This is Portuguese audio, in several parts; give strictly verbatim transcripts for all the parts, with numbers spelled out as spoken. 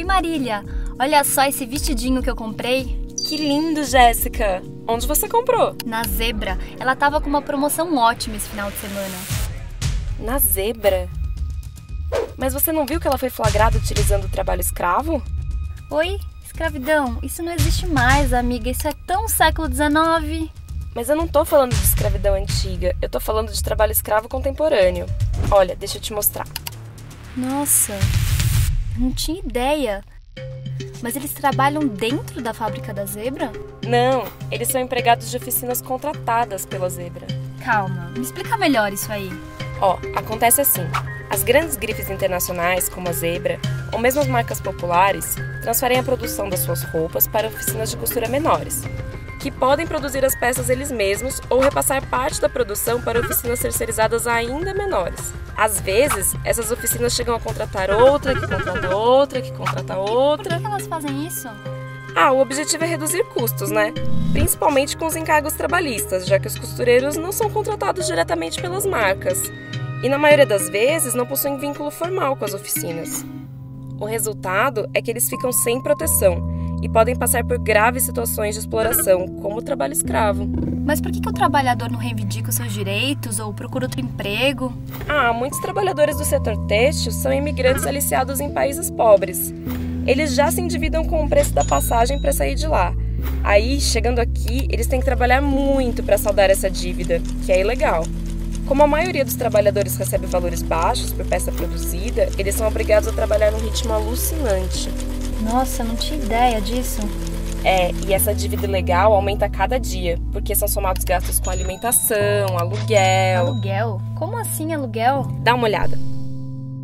Oi, Marília! Olha só esse vestidinho que eu comprei. Que lindo, Jéssica! Onde você comprou? Na Zebra. Ela tava com uma promoção ótima esse final de semana. Na Zebra? Mas você não viu que ela foi flagrada utilizando o trabalho escravo? Oi? Escravidão? Isso não existe mais, amiga. Isso é tão século dezenove. Mas eu não tô falando de escravidão antiga. Eu tô falando de trabalho escravo contemporâneo. Olha, deixa eu te mostrar. Nossa, eu não tinha ideia. Mas eles trabalham dentro da fábrica da Zebra? Não, eles são empregados de oficinas contratadas pela Zebra. Calma, me explica melhor isso aí. Ó, acontece assim. As grandes grifes internacionais, como a Zebra, ou mesmo as marcas populares, transferem a produção das suas roupas para oficinas de costura menores, que podem produzir as peças eles mesmos ou repassar parte da produção para oficinas terceirizadas ainda menores. Às vezes, essas oficinas chegam a contratar outra, que contrata outra, que contrata outra... Por que elas fazem isso? Ah, o objetivo é reduzir custos, né? Principalmente com os encargos trabalhistas, já que os costureiros não são contratados diretamente pelas marcas. E na maioria das vezes não possuem vínculo formal com as oficinas. O resultado é que eles ficam sem proteção e podem passar por graves situações de exploração, como o trabalho escravo. Mas por que que o trabalhador não reivindica os seus direitos ou procura outro emprego? Ah, muitos trabalhadores do setor têxtil são imigrantes aliciados em países pobres. Eles já se endividam com o preço da passagem para sair de lá. Aí, chegando aqui, eles têm que trabalhar muito para saldar essa dívida, que é ilegal. Como a maioria dos trabalhadores recebe valores baixos por peça produzida, eles são obrigados a trabalhar num ritmo alucinante. Nossa, não tinha ideia disso. É, e essa dívida ilegal aumenta a cada dia, porque são somados gastos com alimentação, aluguel... Aluguel? Como assim aluguel? Dá uma olhada.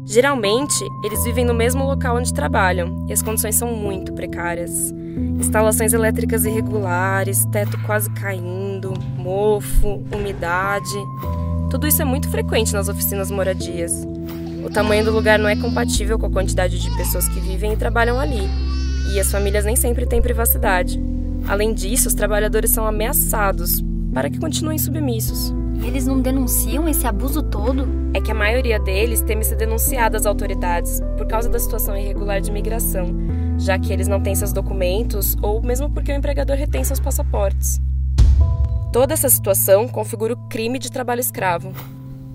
Geralmente, eles vivem no mesmo local onde trabalham, e as condições são muito precárias. Instalações elétricas irregulares, teto quase caindo, mofo, umidade... Tudo isso é muito frequente nas oficinas moradias. O tamanho do lugar não é compatível com a quantidade de pessoas que vivem e trabalham ali, e as famílias nem sempre têm privacidade. Além disso, os trabalhadores são ameaçados para que continuem submissos. E eles não denunciam esse abuso todo? É que a maioria deles teme ser denunciada às autoridades por causa da situação irregular de imigração, já que eles não têm seus documentos ou mesmo porque o empregador retém seus passaportes. Toda essa situação configura o crime de trabalho escravo.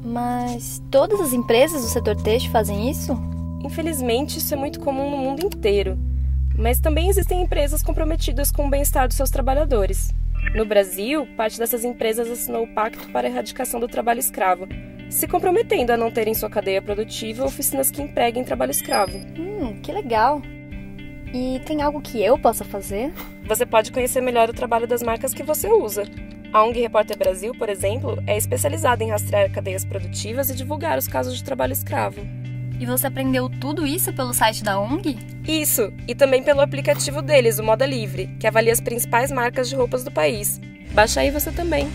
Mas todas as empresas do setor têxtil fazem isso? Infelizmente, isso é muito comum no mundo inteiro. Mas também existem empresas comprometidas com o bem-estar dos seus trabalhadores. No Brasil, parte dessas empresas assinou o Pacto para a Erradicação do Trabalho Escravo, se comprometendo a não ter em sua cadeia produtiva oficinas que empreguem trabalho escravo. Hum, que legal! E tem algo que eu possa fazer? Você pode conhecer melhor o trabalho das marcas que você usa. A O N G Repórter Brasil, por exemplo, é especializada em rastrear cadeias produtivas e divulgar os casos de trabalho escravo. E você aprendeu tudo isso pelo site da O N G? Isso, e também pelo aplicativo deles, o Moda Livre, que avalia as principais marcas de roupas do país. Baixa aí você também.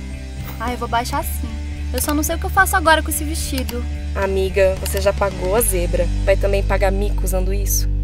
Ah, eu vou baixar sim. Eu só não sei o que eu faço agora com esse vestido. Amiga, você já pagou a Zebra. Vai também pagar mico usando isso?